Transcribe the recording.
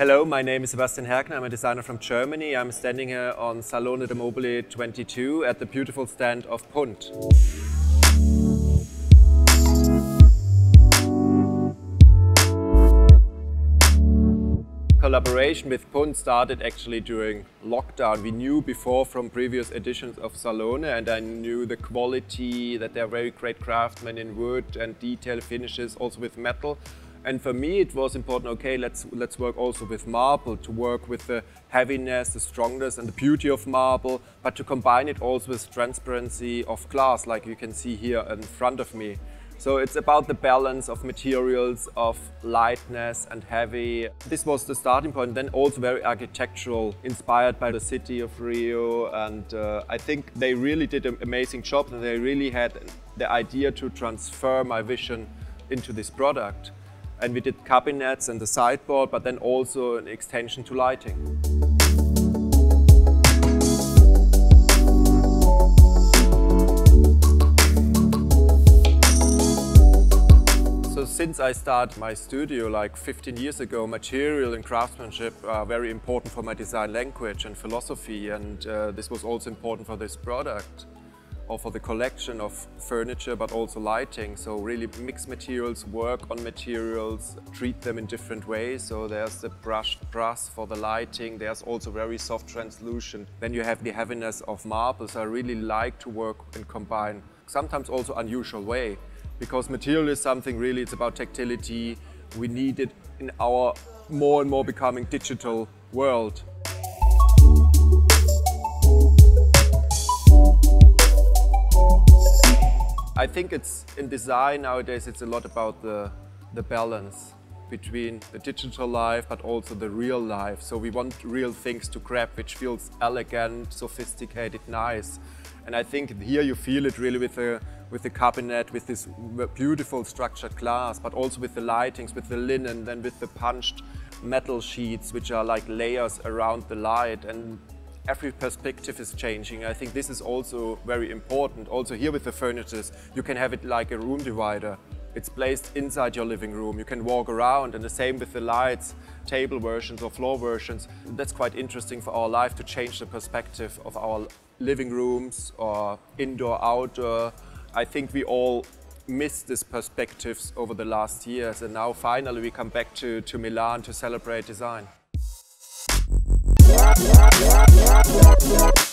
Hello, my name is Sebastian Herkner. I'm a designer from Germany. I'm standing here on Salone del Mobile 22 at the beautiful stand of Punt. Collaboration with Punt started actually during lockdown. We knew before from previous editions of Salone, and I knew the quality, that they're very great craftsmen in wood and detail finishes, also with metal. And for me it was important, okay, let's work also with marble, to work with the heaviness, the strongness and the beauty of marble, but to combine it also with transparency of glass, like you can see here in front of me. So it's about the balance of materials, of lightness and heavy. This was the starting point, then also very architectural, inspired by the city of Rio. And I think they really did an amazing job, and they really had the idea to transfer my vision into this product. And we did cabinets and the sideboard, but then also an extension to lighting. So since I started my studio like 15 years ago, material and craftsmanship are very important for my design language and philosophy, and this was also important for this product, or for the collection of furniture, but also lighting. So really mix materials, work on materials, treat them in different ways. So there's the brushed brass for the lighting. There's also very soft translucent. Then you have the heaviness of marble. So I really like to work and combine, sometimes also unusual way, because material is something really, it's about tactility. We need it in our more and more becoming digital world. I think it's in design nowadays, it's a lot about the balance between the digital life but also the real life. So we want real things to grab, which feels elegant, sophisticated, nice. And I think here you feel it really with the cabinet, with this beautiful structured glass, but also with the lightings, with the linen, then with the punched metal sheets, which are like layers around the light. And every perspective is changing. I think this is also very important. Also here with the furnitures, you can have it like a room divider. It's placed inside your living room. You can walk around, and the same with the lights, table versions or floor versions. That's quite interesting for our life, to change the perspective of our living rooms or indoor, outdoor. I think we all missed these perspectives over the last years, and now finally we come back to Milan to celebrate design. Yeah, yeah, yeah, yeah, yeah.